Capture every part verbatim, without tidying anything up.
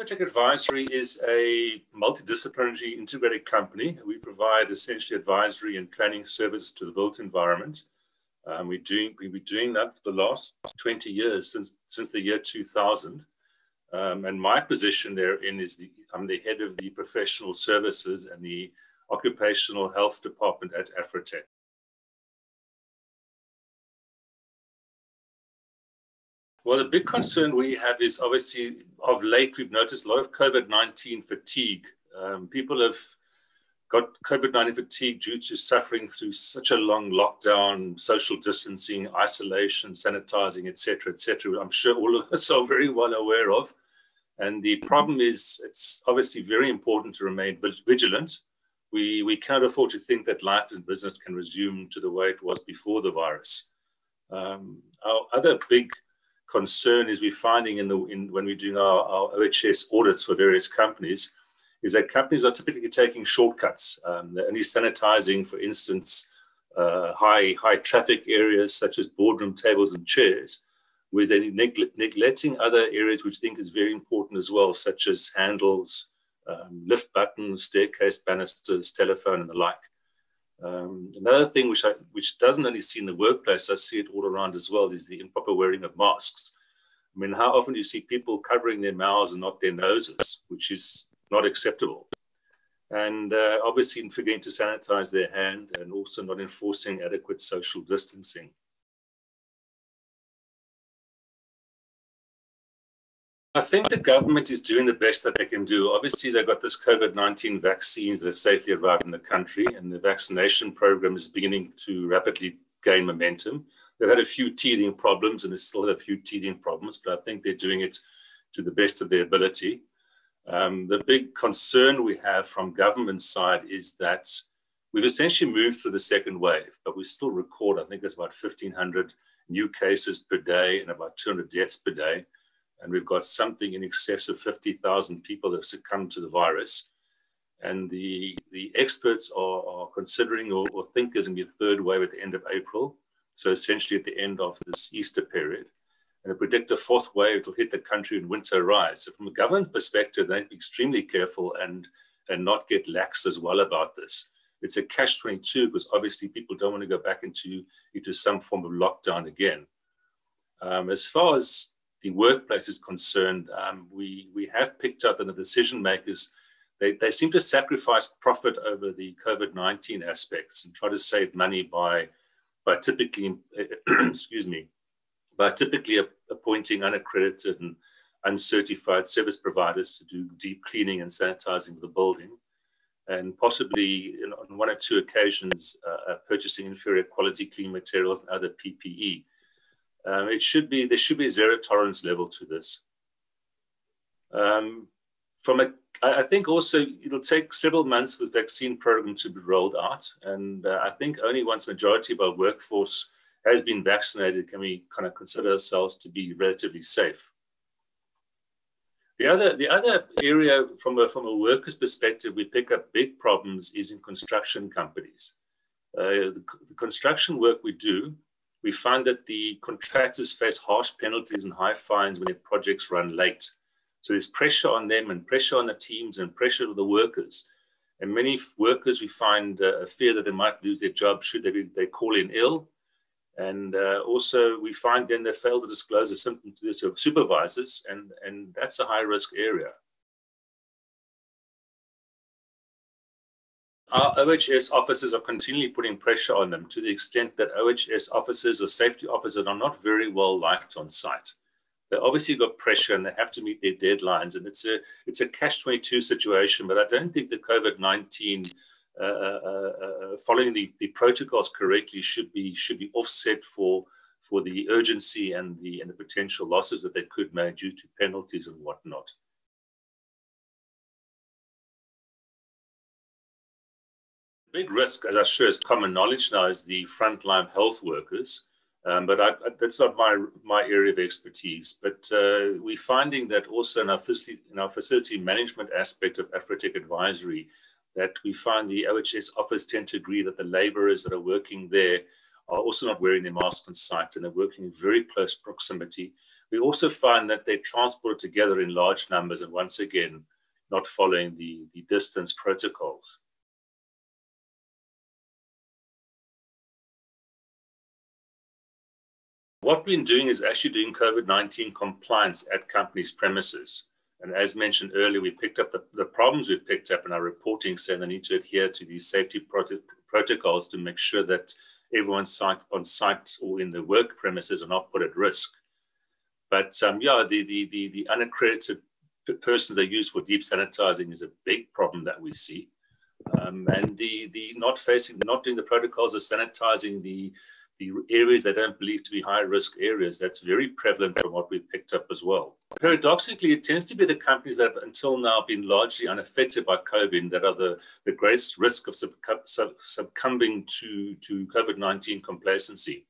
Afroteq Advisory is a multidisciplinary integrated company. We provide essentially advisory and planning services to the built environment. Um, we're doing, we've been doing that for the last twenty years, since, since the year two thousand. Um, and my position therein is the, I'm the head of the professional services and the occupational health department at Afroteq. Well, the big concern we have is obviously of late, we've noticed a lot of COVID nineteen fatigue. Um, people have got COVID nineteen fatigue due to suffering through such a long lockdown, social distancing, isolation, sanitizing, et cetera, et cetera. I'm sure all of us are very well aware of. And the problem is it's obviously very important to remain vigilant. We, we can't afford to think that life and business can resume to the way it was before the virus. Um, our other big concern is we're finding in the in, when we're doing our, our O H S audits for various companies is that companies are typically taking shortcuts. Um, they're only sanitizing, for instance, uh, high high traffic areas such as boardroom tables and chairs, whereas they're negle- neglecting other areas which I think is very important as well, such as handles, um, lift buttons, staircase banisters, telephone, and the like. Um, another thing which, I, which doesn't only see in the workplace, I see it all around as well, is the improper wearing of masks. I mean, how often do you see people covering their mouths and not their noses, which is not acceptable? And uh, obviously forgetting to sanitize their hand and also not enforcing adequate social distancing. I think the government is doing the best that they can do. Obviously, they've got this COVID nineteen vaccines that have safely arrived in the country, and the vaccination program is beginning to rapidly gain momentum. They've had a few teething problems, and they still have a few teething problems, but I think they're doing it to the best of their ability. Um, the big concern we have from government's side is that we've essentially moved through the second wave, but we still record, I think it's about fifteen hundred new cases per day and about two hundred deaths per day. And we've got something in excess of fifty thousand people that have succumbed to the virus. And the, the experts are, are considering or, or think there's going to be a third wave at the end of April. So essentially at the end of this Easter period. And they predict a fourth wave will hit the country in winter rise. So from a government perspective, they have to be extremely careful and, and not get lax as well about this. It's a catch twenty-two because obviously people don't want to go back into, into some form of lockdown again. Um, as far as the workplace is concerned, um, we, we have picked up that the decision makers, they, they seem to sacrifice profit over the COVID nineteen aspects and try to save money by, by typically, excuse me, by typically appointing unaccredited and uncertified service providers to do deep cleaning and sanitizing of the building. And possibly on one or two occasions, uh, purchasing inferior quality clean materials and other P P E. Um, it should be, there should be a zero tolerance level to this. Um, from a, I think also it'll take several months for the vaccine program to be rolled out. And uh, I think only once majority of our workforce has been vaccinated can we kind of consider ourselves to be relatively safe. The other, the other area from a, from a worker's perspective, we pick up big problems is in construction companies. Uh, the, the construction work we do, we find that the contractors face harsh penalties and high fines when their projects run late. So there's pressure on them and pressure on the teams and pressure on the workers. And many workers, we find uh, a fear that they might lose their job should they, be, they call in ill. And uh, also we find then they fail to disclose a symptom to their supervisors, and, and that's a high risk area. Our O H S officers are continually putting pressure on them to the extent that O H S officers or safety officers are not very well liked on site. They obviously got pressure and they have to meet their deadlines. And it's a, it's a catch twenty-two situation, but I don't think the COVID nineteen uh, uh, uh, following the, the protocols correctly should be, should be offset for, for the urgency and the, and the potential losses that they could make due to penalties and whatnot. Big risk, as I'm sure is common knowledge now, is the frontline health workers, um, but I, I, that's not my, my area of expertise. But uh, we're finding that also in our, facility, in our facility management aspect of Afroteq Advisory, that we find the O H S office tend to agree that the laborers that are working there are also not wearing their masks on site, and they're working in very close proximity, We also find that they transport together in large numbers, and once again, not following the, the distance protocols. What we've been doing is actually doing COVID nineteen compliance at companies' premises. And as mentioned earlier, we picked up the, the problems we've picked up in our reporting, saying they need to adhere to these safety prot protocols to make sure that everyone site, on site or in the work premises are not put at risk. But um, yeah, the, the, the, the unaccredited persons they use for deep sanitizing is a big problem that we see. Um, and the, the not facing, not doing the protocols of sanitizing the, the areas they don't believe to be high risk areas, that's very prevalent from what we've picked up as well. Paradoxically, it tends to be the companies that have until now been largely unaffected by COVID that are the, the greatest risk of succumbing to, to COVID nineteen complacency.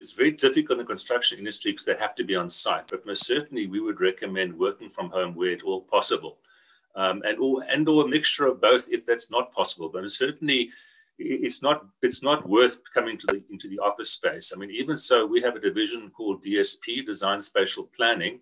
It's very difficult in the construction industry because they have to be on site, but most certainly we would recommend working from home where at all possible, um, and or and or a mixture of both if that's not possible. But certainly, it's not it's not worth coming to the into the office space. I mean, even so, we have a division called D S P, Design Spatial Planning,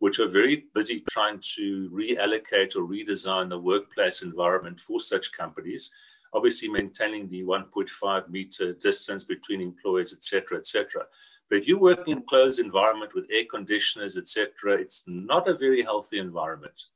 which are very busy trying to reallocate or redesign the workplace environment for such companies. Obviously maintaining the one point five meter distance between employees, et cetera, et cetera. But if you're working in a closed environment with air conditioners, et cetera, it's not a very healthy environment.